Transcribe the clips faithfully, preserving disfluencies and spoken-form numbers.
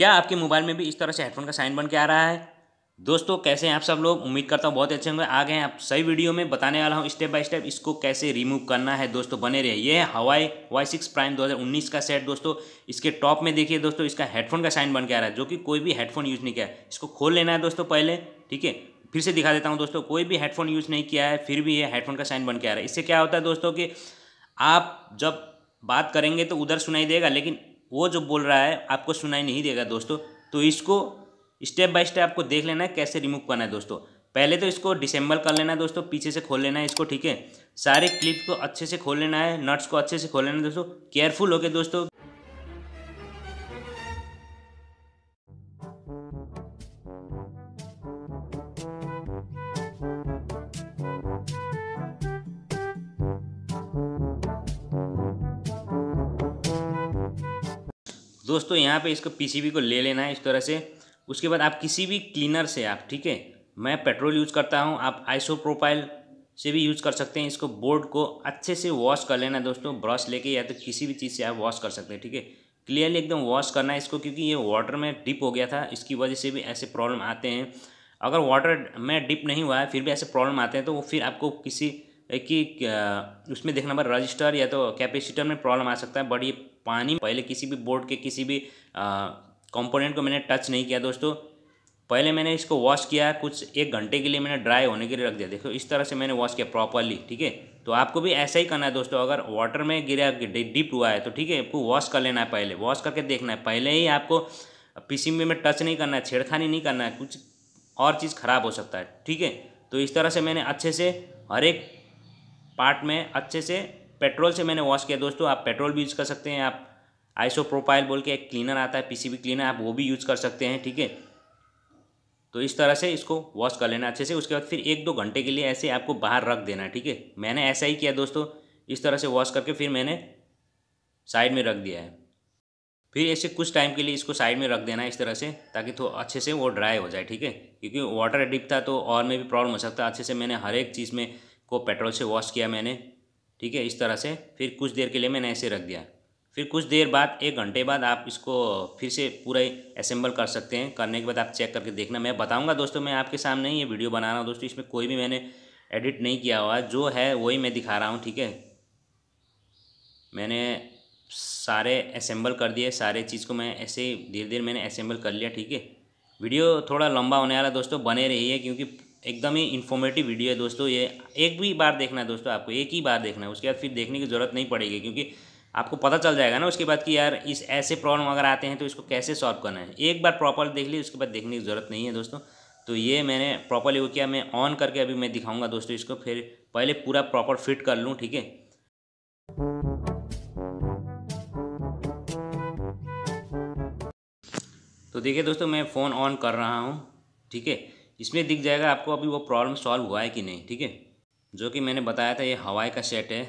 क्या आपके मोबाइल में भी इस तरह से हेडफोन का साइन बन के आ रहा है? दोस्तों कैसे हैं आप सब लोग, उम्मीद करता हूँ बहुत अच्छे होंगे। आ गए हैं आप सही वीडियो में, बताने वाला हूँ स्टेप बाय स्टेप इसको कैसे रिमूव करना है। दोस्तों बने रहिए। ये है हवाई वाई सिक्स प्राइम दो हज़ार उन्नीस का सेट। दोस्तों इसके टॉप में देखिए दोस्तों इसका हेडफोन का साइन बन के आ रहा है, जो कि कोई भी हेडफोन यूज़ नहीं किया है। इसको खोल लेना है दोस्तों पहले, ठीक है। फिर से दिखा देता हूँ दोस्तों, कोई भी हेडफोन यूज़ नहीं किया है फिर भी ये हेडफोन का साइन बन के आ रहा है। इससे क्या होता है दोस्तों कि आप जब बात करेंगे तो उधर सुनाई देगा, लेकिन वो जो बोल रहा है आपको सुनाई नहीं देगा दोस्तों। तो इसको स्टेप बाय स्टेप आपको देख लेना है कैसे रिमूव करना है दोस्तों। पहले तो इसको डिसेंबल कर लेना है दोस्तों, पीछे से खोल लेना है इसको, ठीक है। सारे क्लिप को अच्छे से खोल लेना है, नट्स को अच्छे से खोल लेना है दोस्तों, केयरफुल होके दोस्तों। दोस्तों यहाँ पे इसको पीसीबी को ले लेना है इस तरह से। उसके बाद आप किसी भी क्लीनर से आप, ठीक है, मैं पेट्रोल यूज़ करता हूँ, आप आइसो प्रोपाइल से भी यूज़ कर सकते हैं। इसको बोर्ड को अच्छे से वॉश कर लेना दोस्तों, ब्रश लेके या तो किसी भी चीज़ से आप वॉश कर सकते हैं, ठीक है। क्लियरली एकदम वॉश करना है इसको, क्योंकि ये वाटर में डिप हो गया था, इसकी वजह से भी ऐसे प्रॉब्लम आते हैं। अगर वाटर में डिप नहीं हुआ है फिर भी ऐसे प्रॉब्लम आते हैं तो वो फिर आपको किसी की उसमें देखना पड़ेगा, रजिस्टर या तो कैपेसिटर में प्रॉब्लम आ सकता है। बट ये पानी पहले किसी भी बोर्ड के किसी भी कंपोनेंट को मैंने टच नहीं किया दोस्तों। पहले मैंने इसको वॉश किया, कुछ एक घंटे के लिए मैंने ड्राई होने के लिए रख दिया। देखो इस तरह से मैंने वॉश किया प्रॉपरली, ठीक है। तो आपको भी ऐसा ही करना है दोस्तों, अगर वाटर में गिरा डिप हुआ है तो ठीक है, आपको वॉश कर लेना है पहले, वॉश करके देखना है। पहले ही आपको पीसीबी में टच नहीं करना है, छेड़खानी नहीं करना है, कुछ और चीज़ ख़राब हो सकता है, ठीक है। तो इस तरह से मैंने अच्छे से हर एक पार्ट में अच्छे से पेट्रोल से मैंने वॉश किया दोस्तों। आप पेट्रोल भी यूज़ कर सकते हैं, आप आइसो प्रोपाइल बोल के एक क्लीनर आता है पीसीबी क्लीनर, आप वो भी यूज़ कर सकते हैं, ठीक है। तो इस तरह से इसको वॉश कर लेना अच्छे से। उसके बाद फिर एक दो घंटे के लिए ऐसे आपको बाहर रख देना है, ठीक है। मैंने ऐसा ही किया दोस्तों, इस तरह से वॉश करके फिर मैंने साइड में रख दिया है। फिर ऐसे कुछ टाइम के लिए इसको साइड में रख देना है इस तरह से, ताकि तो अच्छे से वो ड्राई हो जाए, ठीक है। क्योंकि वाटर डिप था तो और में भी प्रॉब्लम हो सकता है। अच्छे से मैंने हर एक चीज़ में को पेट्रोल से वॉश किया मैंने, ठीक है, इस तरह से। फिर कुछ देर के लिए मैंने ऐसे रख दिया। फिर कुछ देर बाद, एक घंटे बाद आप इसको फिर से पूरा असेंबल कर सकते हैं। करने के बाद आप चेक करके देखना, मैं बताऊंगा दोस्तों। मैं आपके सामने ही ये वीडियो बना रहा हूँ दोस्तों, इसमें कोई भी मैंने एडिट नहीं किया हुआ, जो है वही मैं दिखा रहा हूँ, ठीक है। मैंने सारे असेंबल कर दिए, सारे चीज़ को मैं ऐसे ही धीरे धीरे मैंने असेंबल कर लिया, ठीक है। वीडियो थोड़ा लंबा होने वाला दोस्तों, बने रहिए, क्योंकि एकदम ही इन्फॉर्मेटिव वीडियो है दोस्तों। ये एक भी बार देखना है दोस्तों, आपको एक ही बार देखना है, उसके बाद फिर देखने की ज़रूरत नहीं पड़ेगी, क्योंकि आपको पता चल जाएगा ना उसके बाद कि यार इस ऐसे प्रॉब्लम अगर आते हैं तो इसको कैसे सॉल्व करना है। एक बार प्रॉपर देख ली, उसके बाद देखने की ज़रूरत नहीं है दोस्तों। तो ये मैंने प्रॉपरली वो किया, मैं ऑन करके अभी मैं दिखाऊंगा दोस्तों इसको, फिर पहले पूरा प्रॉपर फिट कर लूँ, ठीक है। तो देखिए दोस्तों, मैं फ़ोन ऑन कर रहा हूँ, ठीक है। इसमें दिख जाएगा आपको अभी वो प्रॉब्लम सॉल्व हुआ है कि नहीं, ठीक है। जो कि मैंने बताया था ये हवाई का सेट है।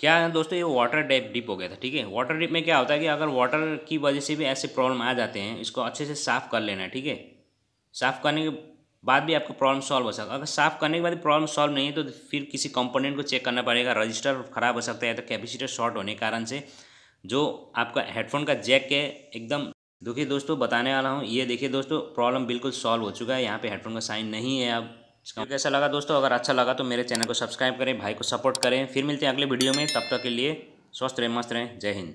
क्या है दोस्तों, ये वाटर डिप डिप हो गया था, ठीक है। वाटर डिप में क्या होता है कि अगर वाटर की वजह से भी ऐसे प्रॉब्लम आ जाते हैं, इसको अच्छे से साफ़ कर लेना है, ठीक है। साफ़ करने के बाद भी आपको प्रॉब्लम सॉल्व हो सकता है। अगर साफ़ करने के बाद प्रॉब्लम सॉल्व नहीं है तो फिर किसी कंपोनेंट को चेक करना पड़ेगा, रजिस्टर ख़राब हो सकता है, तो कैपेसिटर शॉर्ट होने के कारण से जो आपका हेडफोन का जैक है एकदम। देखिए दोस्तों बताने वाला हूँ, ये देखिए दोस्तों प्रॉब्लम बिल्कुल सॉल्व हो चुका है, यहाँ पे हेडफोन का साइन नहीं है अब। इसका कैसा लगा दोस्तों? अगर अच्छा लगा तो मेरे चैनल को सब्सक्राइब करें, भाई को सपोर्ट करें। फिर मिलते हैं अगले वीडियो में, तब तक के लिए स्वस्थ रहें, मस्त रहें, जय हिंद।